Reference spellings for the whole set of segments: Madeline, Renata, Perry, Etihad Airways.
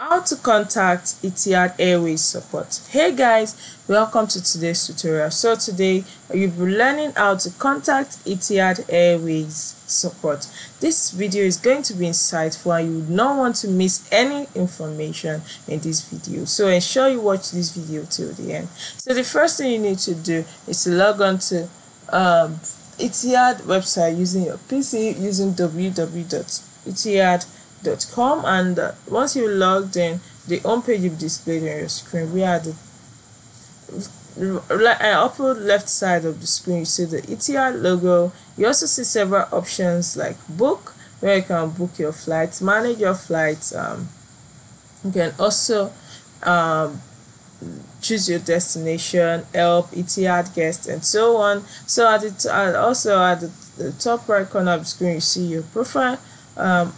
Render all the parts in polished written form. How to contact Etihad Airways support. Hey guys, welcome to today's tutorial. So today you'll be learning how to contact Etihad Airways support. This video is going to be insightful and you would not want to miss any information in this video, so ensure you watch this video till the end. So the first thing you need to do is to log on to Etihad website using your PC, using www.etihad.com, and once you logged in, the home page will be displayed on your screen. We are the upper left side of the screen. You see the Etihad logo. You also see several options like book, where you can book your flights, manage your flights. You can also choose your destination, help, Etihad guest, and so on. So at the top right corner of the screen, you see your profile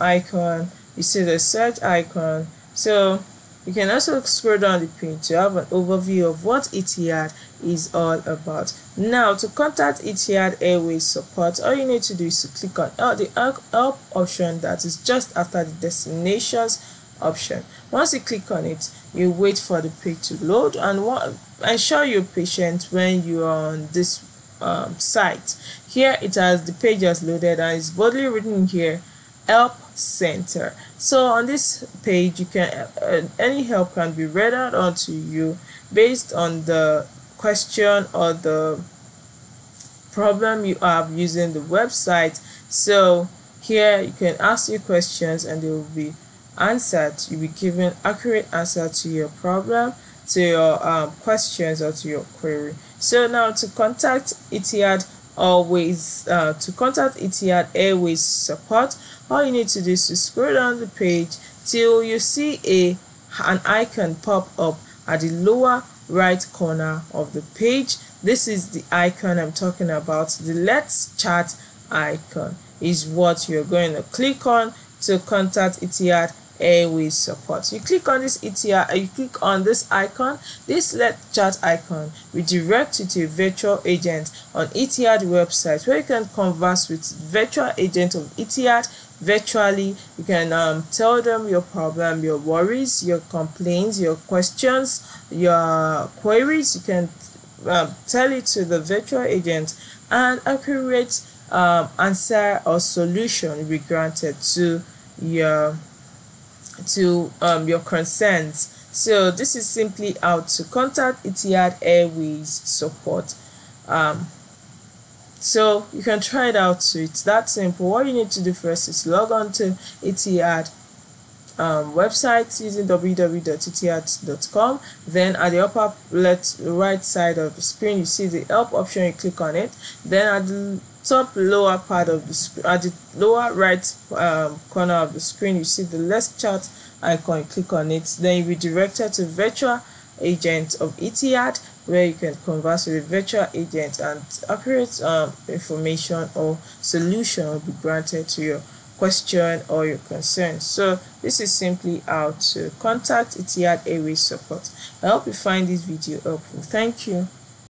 icon, you see the search icon. So you can also scroll down the page to have an overview of what Etihad is all about. Now, to contact Etihad Airways support, all you need to do is to click on the help option that is just after the destinations option. Once you click on it, you wait for the page to load, and ensure you're patient when you are on this site. Here it has the page has loaded and it's boldly written here, help center. So on this page, you can any help can be read out onto you based on the question or the problem you have using the website. So here you can ask your questions and they will be answered. You'll be given accurate answer to your problem, to your questions, or to your query. So now to contact Etihad Etihad Airways support, all you need to do is to scroll down the page till you see an icon pop up at the lower right corner of the page. This is the icon I'm talking about. The Let's Chat icon is what you're going to click on to contact Etihad Airways support. You click on this icon. This Let's Chat icon will direct you to a virtual agent on Etihad website, where you can converse with virtual agent of Etihad virtually. You can tell them your problem, your worries, your complaints, your questions, your queries. You can tell it to the virtual agent, and accurate answer or solution will be granted to your concerns. So this is simply how to contact Etihad Airways support. So you can try it out. So it's that simple. What you need to do first is log on to Etihad website using www.etihad.com. then at the upper right side of the screen, you see the help option. You click on it. Then at the top lower part of the screen, at the lower right corner of the screen, you see the Let's Chat icon. Click on it. Then you'll be directed to virtual agent of Etihad, where you can converse with a virtual agent, and accurate information or solution will be granted to your question or your concern. So this is simply how to contact Etihad Airways support. I hope you find this video helpful. Thank you.